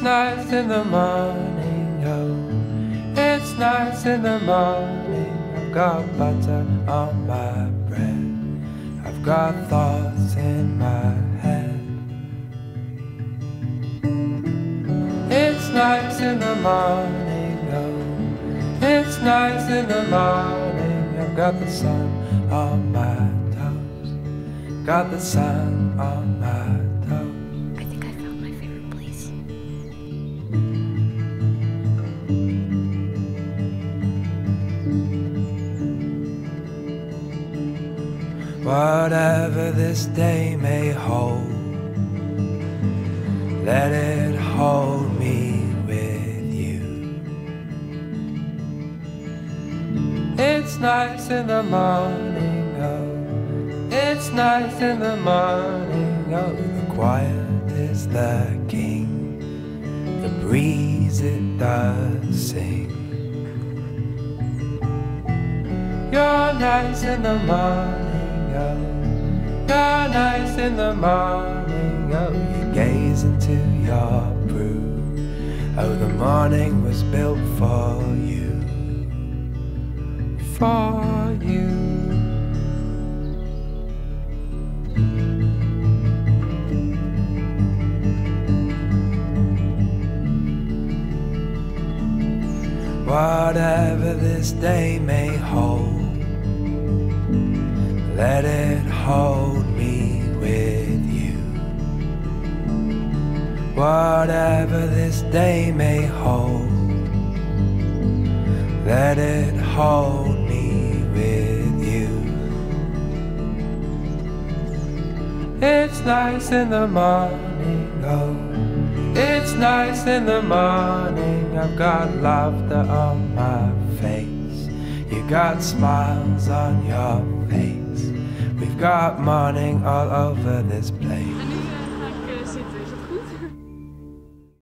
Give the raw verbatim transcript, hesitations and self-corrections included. It's nice in the morning, oh, it's nice in the morning. I've got butter on my bread, I've got thoughts in my head. It's nice in the morning, oh, it's nice in the morning. I've got the sun on my toes, got the sun on my toes. Whatever this day may hold, let it hold me with you. It's nice in the morning, oh, it's nice in the morning, oh. The quiet is the king, the breeze it does sing. You're nice in the morning, you're nice in the morning, oh, you gaze into your brew. Oh, the morning was built for you, for you. Whatever this day may hold, let it hold me with you. Whatever this day may hold, let it hold me with you. It's nice in the morning, oh, it's nice in the morning. I've got laughter on my face, you got smiles on your face. We've got morning all over this place.